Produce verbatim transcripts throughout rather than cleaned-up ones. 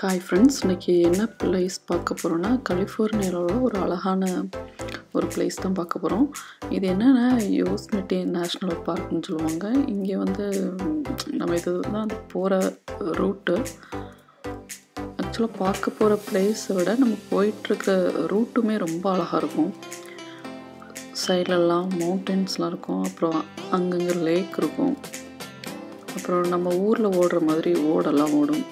Hi friends, இன்றைக்கி என்ன place பார்க்க போகிறோன்னா கலிஃபோர்னியாவில் ஒரு அழகான ஒரு பிளேஸ் தான் பார்க்க போகிறோம். இது என்னென்னா யோஸ்மிட்டி நேஷ்னல் பார்க்னு சொல்லுவாங்க. இங்கே வந்து நம்ம இது தான் போகிற ரூட்டு. ஆக்சுவலாக பார்க்க போகிற பிளேஸை விட நம்ம போயிட்டுருக்க ரூட்டுமே ரொம்ப அழகாக இருக்கும். சைட்லெல்லாம் மவுண்டன்ஸ்லாம் இருக்கும், அப்புறம் அங்கங்கே லேக் இருக்கும், அப்புறம் நம்ம ஊரில் ஓடுற மாதிரி ஓடெல்லாம் ஓடும்.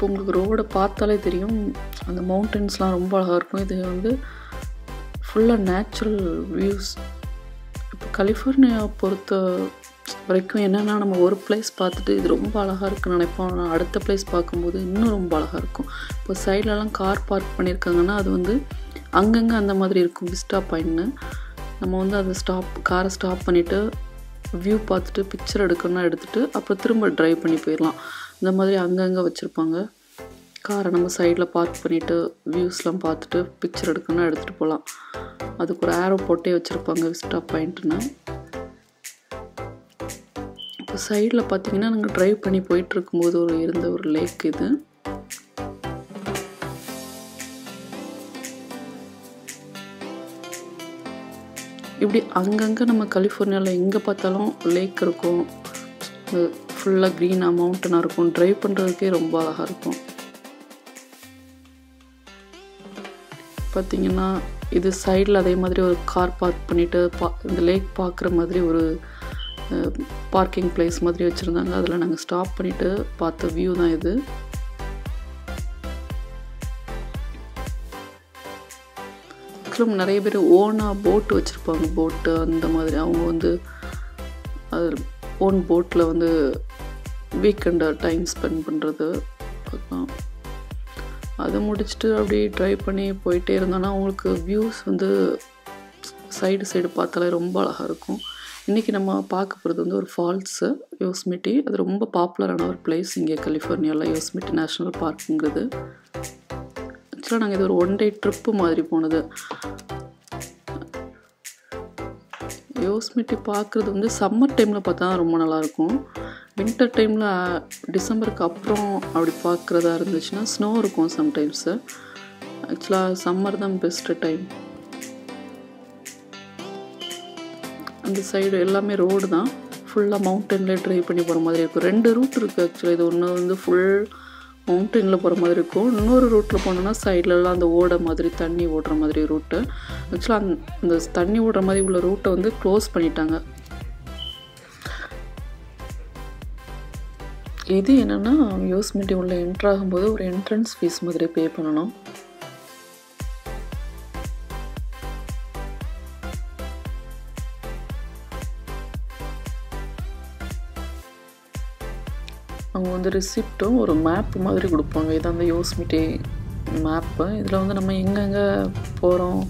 இப்போ உங்களுக்கு ரோடை பார்த்தாலே தெரியும், அந்த மவுண்டன்ஸ்லாம் ரொம்ப அழகாக இருக்கும். இது வந்து ஃபுல்லாக நேச்சுரல் வியூஸ். இப்போ கலிஃபோர்னியா பொறுத்த வரைக்கும் என்னென்னா, நம்ம ஒரு பிளேஸ் பார்த்துட்டு இது ரொம்ப அழகாக இருக்குன்னு நினைப்போம். ஆனால் அடுத்த பிளேஸ் பார்க்கும்போது இன்னும் ரொம்ப அழகாக இருக்கும். இப்போ சைட்லலாம் கார் பார்க் பண்ணியிருக்காங்கன்னா அது வந்து அங்கங்கே அந்த மாதிரி இருக்கும் விஸ்டா பாயிண்ட்னு. நம்ம வந்து அதை ஸ்டாப் காரை ஸ்டாப் பண்ணிவிட்டு வியூ பார்த்துட்டு பிக்சர் எடுக்கணும்னா எடுத்துகிட்டு அப்புறம் திரும்ப ட்ரைவ் பண்ணி போயிடலாம். இந்த மாதிரி அங்கங்கே வச்சுருப்பாங்க. காரை நம்ம சைடில் பார்க் பண்ணிவிட்டு வியூஸ்லாம் பார்த்துட்டு பிக்சர் எடுக்கணும்னா எடுத்துகிட்டு போகலாம். அதுக்கு ஒரு ஏரோ போட்டே வச்சுருப்பாங்க விஸ்டா பாயிண்ட்டுன்னு. இப்போ சைடில் பார்த்திங்கன்னா நாங்கள் ட்ரைவ் பண்ணி போயிட்டுருக்கும்போது ஒரு இருந்த ஒரு லேக் இது. இப்படி அங்கங்கே நம்ம கலிஃபோர்னியாவில் எங்கே பார்த்தாலும் லேக் இருக்கும், ஃபுல்லாக க்ரீனாக மவுண்டனாக இருக்கும். ட்ரைவ் பண்ணுறதுக்கே ரொம்ப அழகாக இருக்கும். பார்த்திங்கன்னா இது சைடில் அதே மாதிரி ஒரு கார் பார்க் பண்ணிவிட்டு பா இந்த லேக் பார்க்குற மாதிரி ஒரு பார்க்கிங் பிளேஸ் மாதிரி வச்சுருந்தாங்க. அதில் நாங்கள் ஸ்டாப் பண்ணிவிட்டு பார்த்த வியூ தான் இது. ஆக்சுவலாக நிறைய பேர் ஓனாக போட்டு வச்சுருப்பாங்க, போட்டு அந்த மாதிரி அவங்க வந்து அது ஓன் போட்டில் வந்து வீக்கெண்டை டைம் ஸ்பெண்ட் பண்ணுறது பார்க்கலாம். அதை முடிச்சுட்டு அப்படியே ட்ரை பண்ணி போயிட்டே இருந்தோன்னா அவங்களுக்கு வியூஸ் வந்து சைடு சைடு பார்த்தாலே ரொம்ப அழகாக இருக்கும். இன்றைக்கி நம்ம பார்க்க போகிறது வந்து ஒரு ஃபால்ஸு, யோஸ்மிட்டி. அது ரொம்ப பாப்புலரான ஒரு பிளேஸ் இங்கே கலிஃபோர்னியாவில், யோஸ்மிட்டி நேஷ்னல் பார்க்குங்கிறது. ஆக்சுவலாக நாங்கள் இது ஒரு ஒன் டே ட்ரிப்பு மாதிரி போனது. யோஸ்மிட்டி பார்க்குறது வந்து சம்மர் டைமில் பார்த்தா ரொம்ப நல்லாயிருக்கும். வின்டர் டைமில் டிசம்பருக்கு அப்புறம் அப்படி பார்க்குறதா இருந்துச்சுன்னா ஸ்னோ இருக்கும் சம்டைம்ஸு. ஆக்சுவலாக சம்மர் தான் பெஸ்ட்டு டைம். அந்த சைடு எல்லாமே ரோடு தான், ஃபுல்லாக மவுண்டனில் ட்ரைவ் பண்ணி போகிற மாதிரி இருக்கும். ரெண்டு ரூட் இருக்குது ஆக்சுவலாக. இது ஒன்று வந்து ஃபுல் மவுண்டனில் போகிற மாதிரி இருக்கும், இன்னொரு ரூட்டில் போனோன்னா சைட்லலாம் அந்த ஓடை மாதிரி தண்ணி ஓடுற மாதிரி ரூட்டு. ஆக்சுவலாக அந் அந்த தண்ணி ஓடுற மாதிரி உள்ள ரூட்டை வந்து க்ளோஸ் பண்ணிட்டாங்க. இது என்னென்னா யோஸ்மிட்டி உள்ள என்ட்ராகும்போது ஒரு என்ட்ரன்ஸ் ஃபீஸ் மாதிரி பே பண்ணணும். அவங்க வந்து ரிசிப்டும் ஒரு மேப் மாதிரி கொடுப்பாங்க. இது அந்த யோஸ்மிட்டி மேப்பு. இதில் வந்து நம்ம எங்கெங்கே போகிறோம்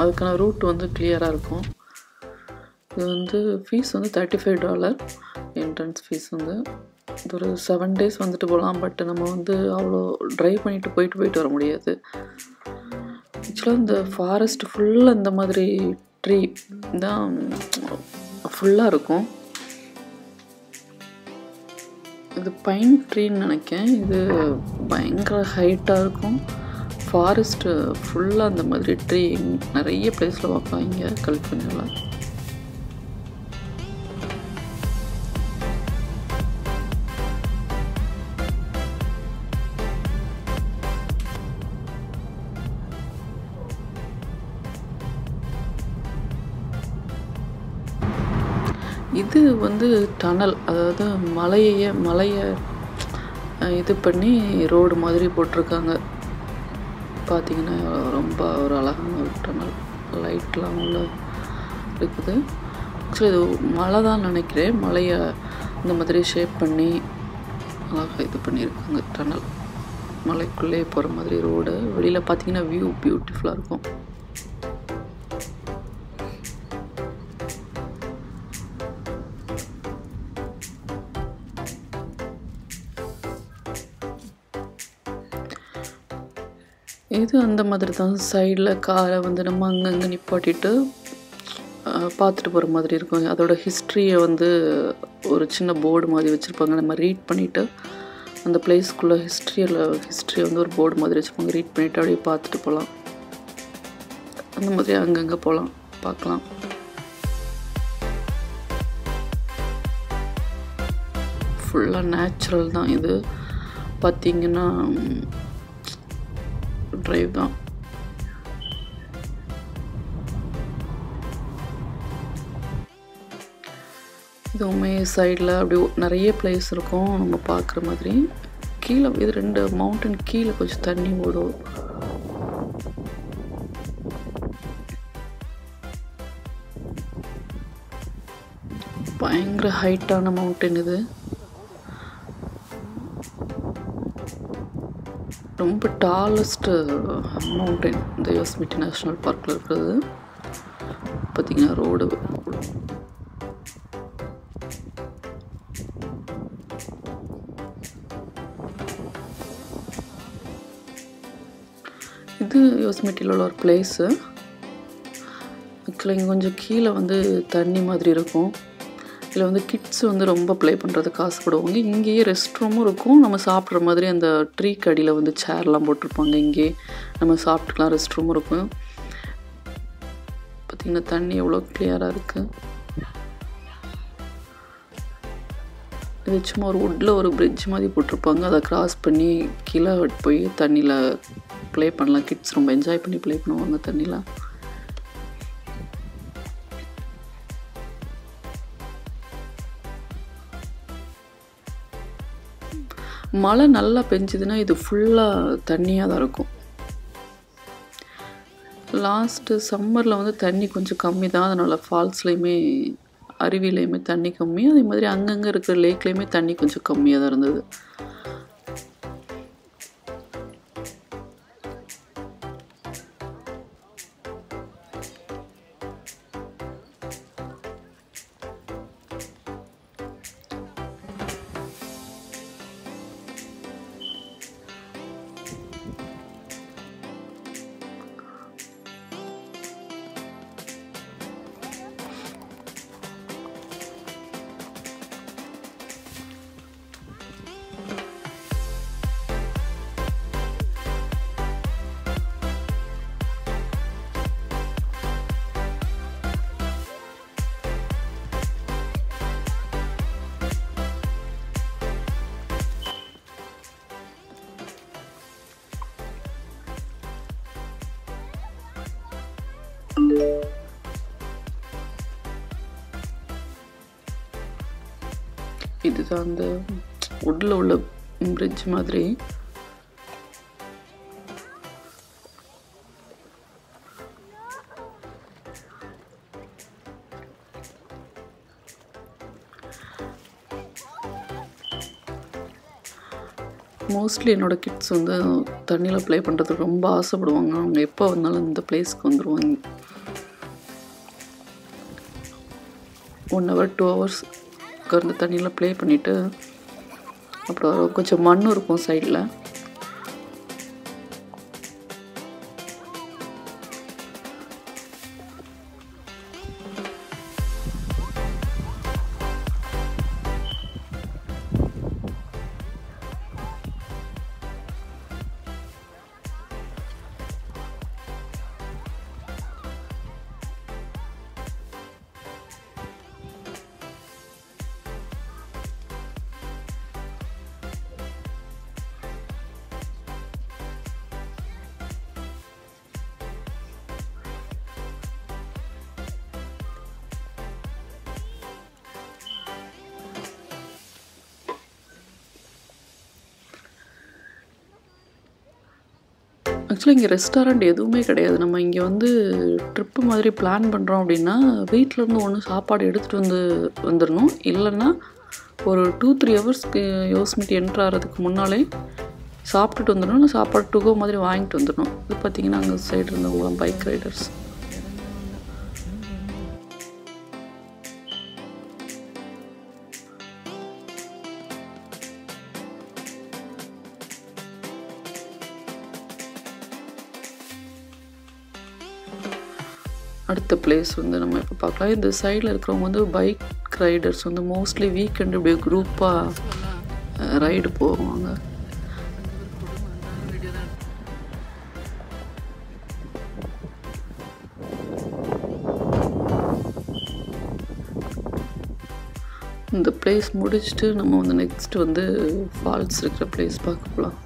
அதுக்கான ரூட் வந்து கிளியராக இருக்கும். இது வந்து ஃபீஸ் வந்து thirty five dollar entrance fees. வந்து இது ஒரு செவன் டேஸ் வந்துட்டு போகலாம். பட் நம்ம வந்து அவ்வளோ ட்ரைவ் பண்ணிவிட்டு போயிட்டு போயிட்டு வர முடியாது. ஆக்சுவலாக இந்த ஃபாரஸ்ட் ஃபுல்லாக இந்த மாதிரி ட்ரீ தான் ஃபுல்லாக இருக்கும். இது பைன் ட்ரீன்னு நினைக்கிறேன். இது பயங்கர ஹைட்டாக இருக்கும். ஃபாரஸ்ட்டு ஃபுல்லாக அந்த மாதிரி ட்ரீ நிறைய பிளேஸில் பார்ப்பாங்க கலிஃபோர்னியாவில். இது வந்து டனல், அதாவது மலையை மலையை இது பண்ணி ரோடு மாதிரி போட்டிருக்காங்க. பார்த்திங்கன்னா ரொம்ப ஒரு அழகான ஒரு டனல், லைட்லாம் உள்ள இருக்குது. ஆக்சுவலி இது மலை தான் நினைக்கிறேன். மலையை இந்த மாதிரி ஷேப் பண்ணி அழகாக இது பண்ணியிருக்காங்க டனல். மலைக்குள்ளே போகிற மாதிரி ரோடு. வெளியில் பார்த்திங்கன்னா வியூ பியூட்டிஃபுல்லாக இருக்கும். இது அந்த மாதிரி தான் சைடில் காரை வந்து நம்ம அங்கங்கே நிப்பாட்டிட்டு பார்த்துட்டு போகிற மாதிரி இருக்கும். அதோட ஹிஸ்ட்ரியை வந்து ஒரு சின்ன போர்டு மாதிரி வச்சுருப்பாங்க. நம்ம ரீட் பண்ணிவிட்டு அந்த பிளேஸ்க்குள்ளே ஹிஸ்ட்ரியில் ஹிஸ்ட்ரியை வந்து ஒரு போர்டு மாதிரி வச்சுருப்பாங்க. ரீட் பண்ணிவிட்டு அப்படியே பார்த்துட்டு போகலாம். அந்த மாதிரி அங்கங்கே போகலாம், பார்க்கலாம். ஃபுல்லாக நேச்சுரல் தான். இது பார்த்திங்கன்னா ட்ரைவ் தான். இதுவுமே சைடில் அப்படி நிறைய பிளேஸ் இருக்கும் நம்ம பார்க்குற மாதிரி. கீழே இது ரெண்டு மவுண்டன் கீழே கொஞ்சம் தண்ணி ஓடும். பயங்கர ஹைட்டான மவுண்டன் இது. ரொம்ப டாலஸ்ட் மவுண்டன் இந்த யோஸ்மிட்டி நேஷ்னல் பார்க்கில் இருக்கிறது. பார்த்திங்கன்னா ரோடு இது யோஸ்மிட்டியில் உள்ள ஒரு பிளேஸு. ஆக்சுவலாக இங்கே கொஞ்சம் கீழே வந்து தண்ணி மாதிரி இருக்கும். இதில் வந்து கிட்ஸ் வந்து ரொம்ப ப்ளே பண்ணுறதுக்கு ஆசைப்படுவாங்க. இங்கேயே ரெஸ்ட் ரூமும் இருக்கும். நம்ம சாப்பிட்ற மாதிரி அந்த ட்ரீ கடியில் வந்து சேர்லாம் போட்டிருப்பாங்க. இங்கேயே நம்ம சாப்பிட்டுக்கலாம், ரெஸ்ட் ரூமும் இருக்கும். பார்த்திங்கன்னா தண்ணி எவ்வளோ கிளியராக இருக்குது. இது சும்மா ஒரு வுட்டில் ஒரு பிரிட்ஜ் மாதிரி போட்டிருப்பாங்க. அதை க்ராஸ் பண்ணி கீழே போய் தண்ணியில் ப்ளே பண்ணலாம். கிட்ஸ் ரொம்ப என்ஜாய் பண்ணி ப்ளே பண்ணுவாங்க தண்ணியில். மழை நல்லா பெஞ்சுதுன்னா இது ஃபுல்லாக தண்ணியாக தான் இருக்கும். லாஸ்ட்டு சம்மரில் வந்து தண்ணி கொஞ்சம் கம்மி தான். அதனால் ஃபால்ஸ்லேயுமே அருவிலையுமே தண்ணி கம்மி. அதே மாதிரி அங்கங்கே இருக்கிற லேக்லேயுமே தண்ணி கொஞ்சம் கம்மியாக தான் இருந்தது. இதுதான் அந்த உட்ல உள்ள பிரிட்ஜ் மாதிரி. மோஸ்ட்லி என்னோட கிட்ஸ் வந்து தண்ணியில் ப்ளே பண்ணுறதுக்கு ரொம்ப ஆசைப்படுவாங்க. அவங்க எப்போ வந்தாலும் இந்த பிளேஸ்க்கு வந்துடுவாங்க. ஒன் ஹவர் டூ ஹவர்ஸ் உட்கார்ந்து தண்ணியில் ப்ளே பண்ணிவிட்டு அப்புறம் கொஞ்சம் மண்ணும் இருக்கும் சைடில். ஆக்சுவலாக இங்கே ரெஸ்டாரண்ட் எதுவுமே கிடையாது. நம்ம இங்கே வந்து ட்ரிப்பு மாதிரி பிளான் பண்ணுறோம் அப்படின்னா வீட்டிலேருந்து ஒன்று சாப்பாடு எடுத்துகிட்டு வந்து வந்துடணும். இல்லைன்னா ஒரு டூ த்ரீ ஹவர்ஸ்க்கு யோஸ்மிட்டி என்ட்ரு ஆகிறதுக்கு முன்னாலே சாப்பிட்டுட்டு வந்துடணும். இல்லை சாப்பாடு டூகோ மாதிரி வாங்கிட்டு வந்துடணும். இது பார்த்திங்கன்னா அங்கே சைடு இருந்தவங்களாம் பைக் ரைடர்ஸ். அடுத்த பிளேஸ் வந்து நம்ம இப்போ பார்க்கலாம். இந்த சைடில் இருக்கிறவங்க வந்து பைக் ரைடர்ஸ் வந்து மோஸ்ட்லி வீக்கெண்டு அப்படியே குரூப்பாக ரைடு போவாங்க. இந்த பிளேஸ் முடிச்சுட்டு நம்ம வந்து நெக்ஸ்ட் வந்து ஃபால்ஸ் இருக்கிற பிளேஸ் பார்க்கலாம்.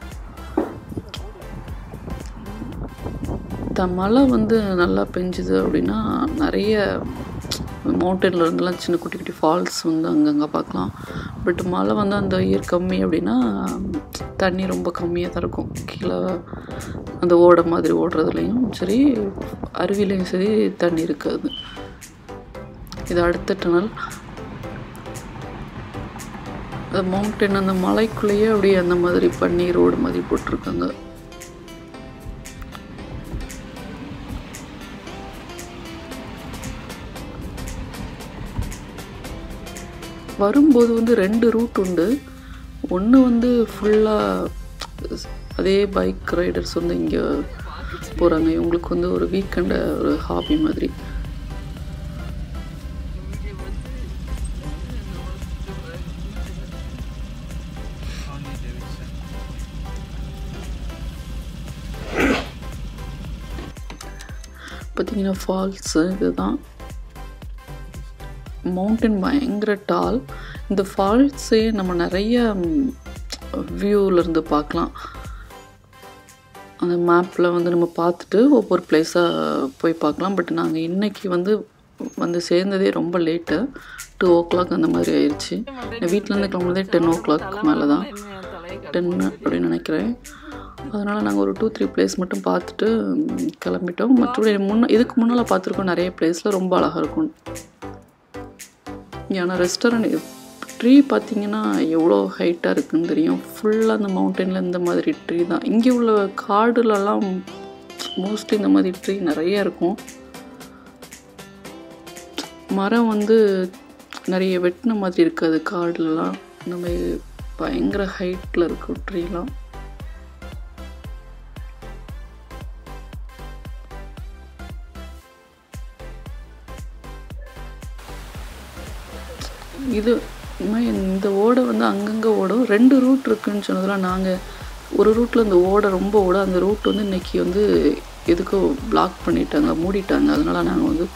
மழை வந்து நல்லா பெஞ்சுது அப்படின்னா நிறைய மவுண்டனில் இருந்தெல்லாம் சின்ன குட்டி குட்டி ஃபால்ஸ் வந்து அங்கங்கே பார்க்கலாம். பட் மழை வந்து அந்த இயர் கம்மி அப்படின்னா தண்ணி ரொம்ப கம்மியாக தான் இருக்கும். கீழே அந்த ஓடை மாதிரி ஓடுறதுலையும் சரி, அருவிலையும் சரி தண்ணி இருக்காது. இது அடுத்த டனல். அந்த மவுண்டன் அந்த மலைக்குள்ளேயே அப்படியே அந்த மாதிரி பண்ணி ரோடு மாதிரி போட்டிருக்காங்க. வரும்போது வந்து ரெண்டு ரூட் உண்டு. ஒன்று வந்து ஃபுல்லாக அதே பைக் ரைடர்ஸ் வந்து இங்கே போகிறாங்க. இவங்களுக்கு வந்து ஒரு வீக்கெண்டை ஒரு ஹாபி மாதிரி. பார்த்தீங்கன்னா ஃபால்ஸு இதுதான். மவுண்டன் பயங்கர டால். இந்த ஃபால்ஸே நம்ம நிறைய வியூவிலேருந்து பார்க்கலாம். அந்த மேப்பில் வந்து நம்ம பார்த்துட்டு ஒவ்வொரு பிளேஸாக போய் பார்க்கலாம். பட் நாங்கள் இன்றைக்கி வந்து வந்து சேர்ந்ததே ரொம்ப லேட்டு, டூ ஓ கிளாக் அந்த மாதிரி ஆயிடுச்சு. வீட்டிலேருந்து கிளம்புறதே டென் ஓ கிளாக் மேலே தான், டென் அப்படின்னு நினைக்கிறேன். அதனால் நாங்கள் ஒரு டூ த்ரீ பிளேஸ் மட்டும் பார்த்துட்டு கிளம்பிட்டோம். மற்றபடி முன்ன இதுக்கு முன்னால் பார்த்துருக்கோம் நிறைய பிளேஸில், ரொம்ப அழகாக இருக்கும். ஏன்னா ரெஸ்டாரண்ட் ட்ரீ பார்த்திங்கன்னா எவ்வளோ ஹைட்டாக இருக்குதுன்னு தெரியும். ஃபுல்லாக அந்த மவுண்டனில் இந்த மாதிரி ட்ரீ தான். இங்கே உள்ள காடுலலாம் மோஸ்ட்லி இந்த மாதிரி ட்ரீ நிறையா இருக்கும். மரம் வந்து நிறைய வெட்டின மாதிரி இருக்காது. காடுலலாம் இந்த மாதிரி பயங்கர ஹைட்டில் இருக்கும் ட்ரீலாம். இது இந்த ஓடை வந்து அங்கங்கே ஓடும். ரெண்டு ரூட் இருக்குதுன்னு சொன்னதெல்லாம் நாங்கள் ஒரு ரூட்டில் இந்த ஓடை ரொம்ப ஓட அந்த ரூட் வந்து இன்றைக்கி வந்து எதுக்கோ பிளாக் பண்ணிட்டாங்க, மூடிட்டாங்க. அதனால் நாங்கள் வந்து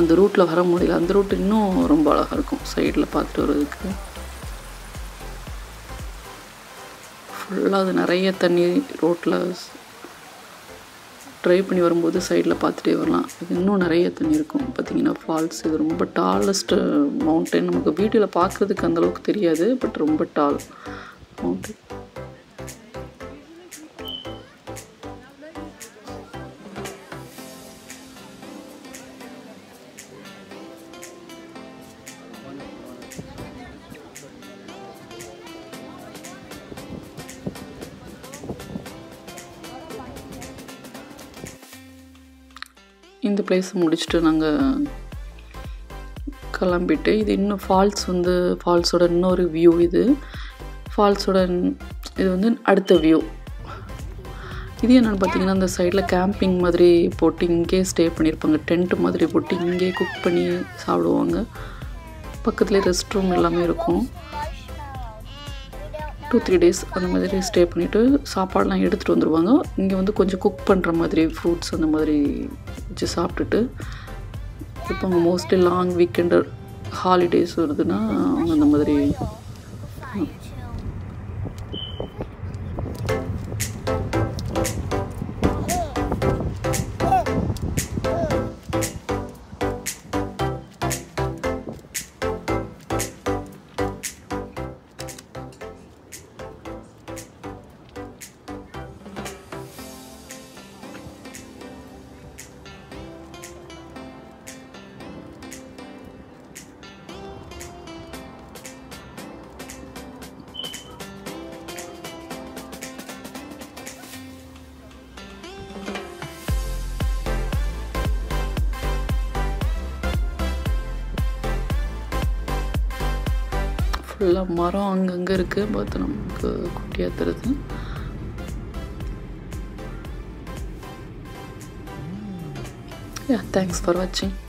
அந்த ரூட்டில் வர முடியல. அந்த ரூட் இன்னும் ரொம்ப அழகாக இருக்கும் சைடில் பார்த்துட்டு வர்றதுக்கு. ஃபுல்லாக அது நிறைய தண்ணி ரோட்டில் ட்ரைவ் பண்ணி வரும்போது சைடில் பார்த்துட்டே வரலாம். இது இன்னும் நிறைய தண்ணி இருக்கும். பார்த்திங்கன்னா ஃபால்ஸ் இது ரொம்ப டாலஸ்ட்டு மவுண்டன். நமக்கு வீடியோவில் பார்க்குறதுக்கு அந்தளவுக்கு தெரியாது, பட் ரொம்ப டால் மவுண்டன். இந்த பிளேஸை முடிச்சுட்டு நாங்கள் கிளம்பிட்டு இது இன்னும் ஃபால்ஸ் வந்து ஃபால்ஸோட இன்னொரு வியூ. இது ஃபால்ஸோட இது வந்து அடுத்த வியூ. இது என்னென்னு பார்த்தீங்கன்னா அந்த சைடில் கேம்பிங் மாதிரி போட்டு இங்கே ஸ்டே பண்ணியிருப்பாங்க. டென்ட் மாதிரி போட்டு இங்கே குக் பண்ணி சாப்பிடுவாங்க. பக்கத்துலேயே ரெஸ்ட் ரூம் எல்லாமே இருக்கும். டூ த்ரீ டேஸ் அந்த மாதிரி ஸ்டே பண்ணிவிட்டு சாப்பாடெலாம் எடுத்துகிட்டு வந்துடுவாங்க. இங்கே வந்து கொஞ்சம் குக் பண்ணுற மாதிரி ஃப்ரூட்ஸ் அந்த மாதிரி வச்சு சாப்பிட்டுட்டு இப்போ அவங்க மோஸ்ட்லி லாங் வீக்கெண்டு ஹாலிடேஸ் வருதுன்னா அவங்க அந்த மாதிரி. ஃபுல்லாக மரம் அங்கங்கே இருக்குது பார்த்து நமக்கு குட்டியாக தருது. Yeah, thanks for watching.